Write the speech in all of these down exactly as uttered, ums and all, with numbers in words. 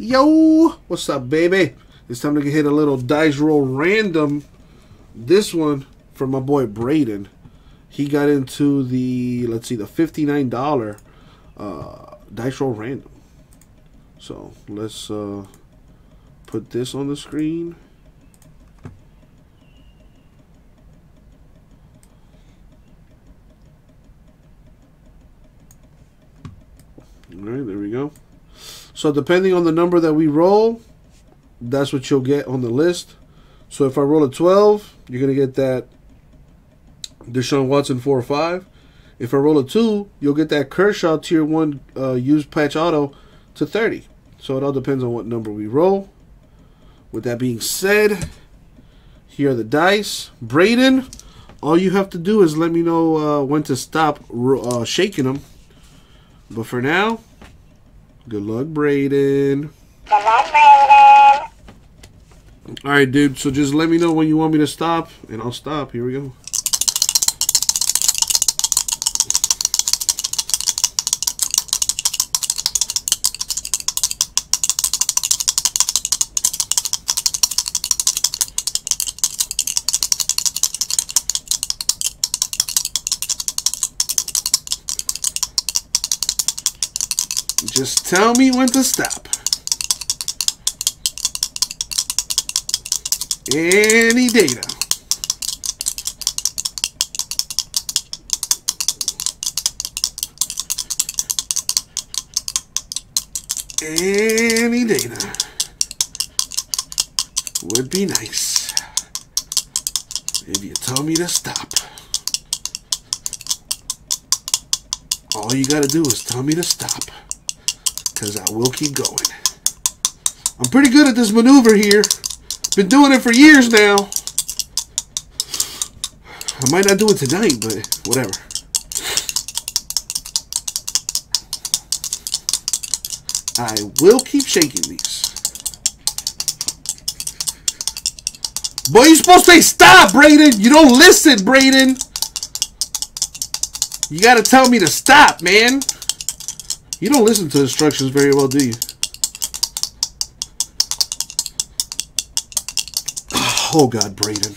Yo, what's up, baby? It's time to get hit a little dice roll random. This one from my boy Braden. He got into the, let's see, the fifty-nine dollar uh, dice roll random. So let's uh, put this on the screen. All right, there we go. So depending on the number that we roll, that's what you'll get on the list. So if I roll a twelve, you're going to get that Deshaun Watson four or five. If I roll a two, you'll get that Kershaw Tier one uh, used patch auto to thirty. So it all depends on what number we roll. With that being said, here are the dice. Braden, all you have to do is let me know uh, when to stop uh, shaking them. But for now, good luck, Braden. Good luck, Braden. All right, dude. So just let me know when you want me to stop, and I'll stop. Here we go. Just tell me when to stop. Any data. Any data would be nice if you tell me to stop. All you gotta do is tell me to stop, because I will keep going. I'm pretty good at this maneuver here. Been doing it for years now. I might not do it tonight, but whatever. I will keep shaking these. Boy, you're supposed to say stop, Braden. You don't listen, Braden. You got to tell me to stop, man. You don't listen to instructions very well, do you? Oh, God, Braden.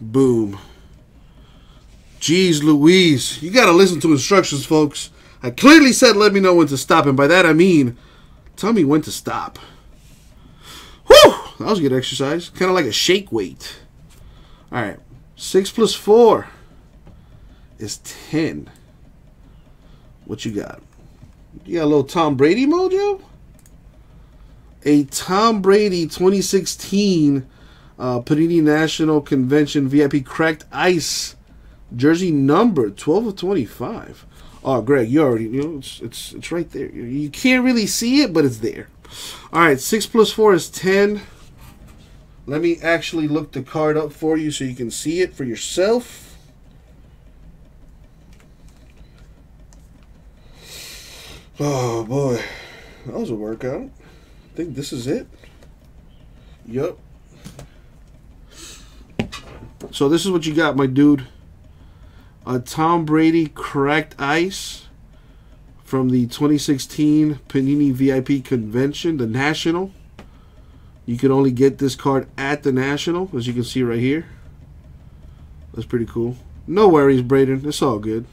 Boom. Jeez Louise. You got to listen to instructions, folks. I clearly said let me know when to stop, and by that I mean tell me when to stop. Whew! That was a good exercise. Kind of like a shake weight. All right. six plus four. Is ten. What you got? You got a little Tom Brady mojo? A Tom Brady twenty sixteen uh, Panini National Convention V I P Cracked Ice jersey number twelve of twenty-five. Oh, Greg, you already, you know, it's, it's, it's right there. You can't really see it, but it's there. All right, six plus four is ten. Let me actually look the card up for you so you can see it for yourself. Oh, boy. That was a workout. I think this is it. Yup. So this is what you got, my dude. A Tom Brady Cracked Ice from the twenty sixteen Panini V I P Convention, the National. You can only get this card at the National, as you can see right here. That's pretty cool. No worries, Braden. It's all good.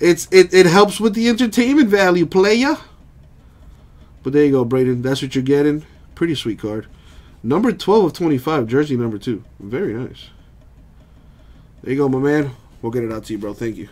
It's it, it helps with the entertainment value, playa. But there you go, Braden. That's what you're getting. Pretty sweet card. Number twelve of twenty-five, jersey number two. Very nice. There you go, my man. We'll get it out to you, bro. Thank you.